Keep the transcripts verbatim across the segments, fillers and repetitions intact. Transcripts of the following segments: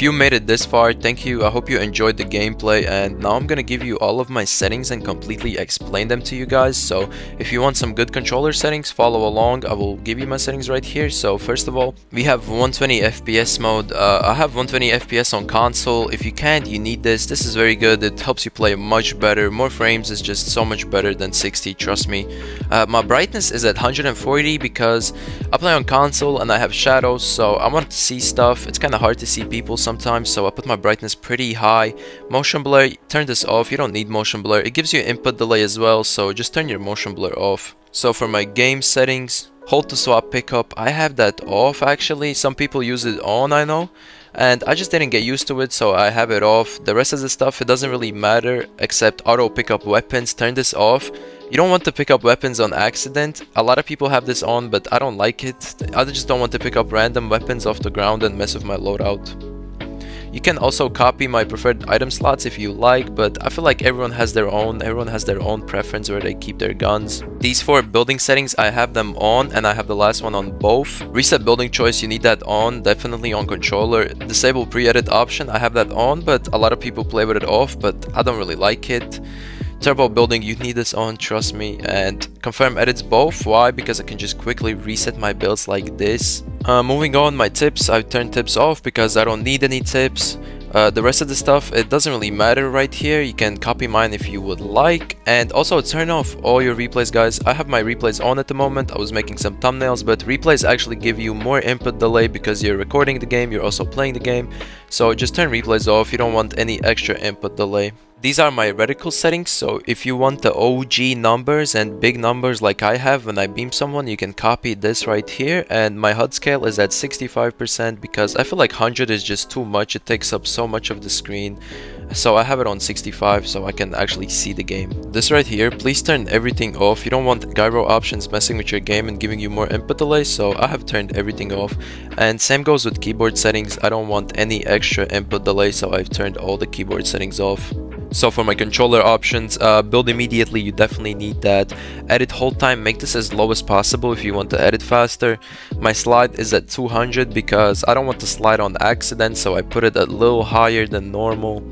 If you made it this far, thank you, I hope you enjoyed the gameplay, and now I'm gonna give you all of my settings and completely explain them to you guys. So if you want some good controller settings, follow along. I will give you my settings right here. So first of all, we have one twenty F P S mode. uh, I have one twenty F P S on console. If you can't, you need this. This is very good. It helps you play much better. More frames is just so much better than sixty, trust me. Uh, my brightness is at one hundred forty because I play on console and I have shadows, so I want to see stuff. It's kind of hard to see people sometimes, so I put my brightness pretty high. Motion blur, turn this off. You don't need motion blur. It gives you input delay as well, so just turn your motion blur off. So for my game settings, hold to swap pickup, I have that off actually. Some people use it on, I know, and I just didn't get used to it, so I have it off. The rest of the stuff, it doesn't really matter, except auto pick up weapons, turn this off. You don't want to pick up weapons on accident. A lot of people have this on, but I don't like it. I just don't want to pick up random weapons off the ground and mess with my loadout. You can also copy my preferred item slots if you like, but I feel like everyone has their own. Everyone has their own preference where they keep their guns. These four building settings, I have them on, and I have the last one on both. Reset building choice, you need that on, definitely on controller. Disable pre-edit option, I have that on, but a lot of people play with it off, but I don't really like it. Turbo building, you need this on, trust me. And confirm edits both. Why? Because I can just quickly reset my builds like this. Uh, moving on, my tips, I turned tips off because I don't need any tips. Uh, the rest of the stuff, it doesn't really matter right here. You can copy mine if you would like. And also turn off all your replays, guys. I have my replays on at the moment. I was making some thumbnails, but replays actually give you more input delay because you're recording the game, you're also playing the game. So just turn replays off. You don't want any extra input delay. These are my reticle settings, so if you want the O G numbers and big numbers like I have when I beam someone, you can copy this right here. And my H U D scale is at sixty-five percent because I feel like one hundred is just too much. It takes up so much of the screen. So I have it on sixty-five so I can actually see the game. This right here, please turn everything off. You don't want gyro options messing with your game and giving you more input delay, so I have turned everything off. And same goes with keyboard settings. I don't want any extra input delay, so I've turned all the keyboard settings off. So for my controller options, uh, build immediately, you definitely need that. Edit hold time, make this as low as possible if you want to edit faster. My slide is at two hundred because I don't want to slide on accident, so I put it a little higher than normal.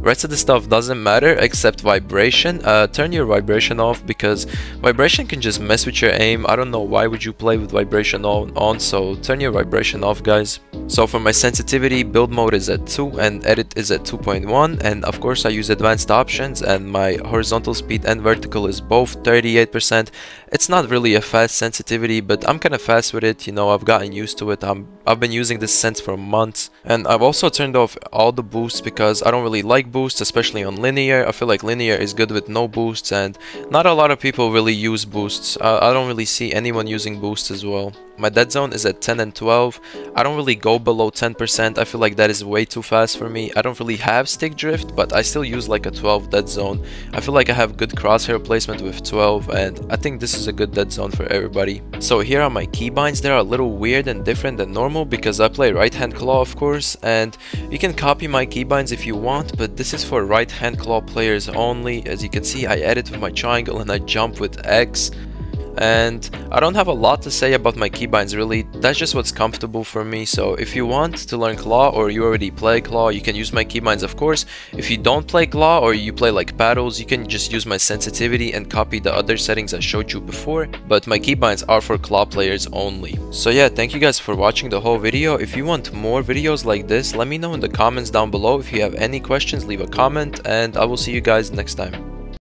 Rest of the stuff doesn't matter except vibration. Uh, turn your vibration off because vibration can just mess with your aim. I don't know why would you play with vibration on, on, so turn your vibration off, guys. So for my sensitivity, build mode is at two and edit is at two point one, and of course I use advanced options, and my horizontal speed and vertical is both thirty-eight percent. It's not really a fast sensitivity, but I'm kind of fast with it, you know, I've gotten used to it. I'm, I've been using this sense for months. And I've also turned off all the boosts because I don't really like boosts, especially on linear. I feel like linear is good with no boosts, and not a lot of people really use boosts. uh, I don't really see anyone using boosts as well. My dead zone is at ten and twelve. I don't really go below ten percent. I feel like that is way too fast for me. I don't really have stick drift, but I still use like a twelve dead zone. I feel like I have good crosshair placement with twelve, and I think this is a good dead zone for everybody. So here are my keybinds. They are a little weird and different than normal because I play right hand claw, of course, and you can copy my keybinds if you want, but this is for right hand claw players only. As you can see, I edit with my triangle and I jump with X. And I don't have a lot to say about my keybinds really, that's just what's comfortable for me. So if you want to learn claw or you already play claw, you can use my keybinds of course. If you don't play claw or you play like paddles, you can just use my sensitivity and copy the other settings I showed you before, but my keybinds are for claw players only. So yeah, thank you guys for watching the whole video. If you want more videos like this, let me know in the comments down below. If you have any questions, leave a comment, and I will see you guys next time.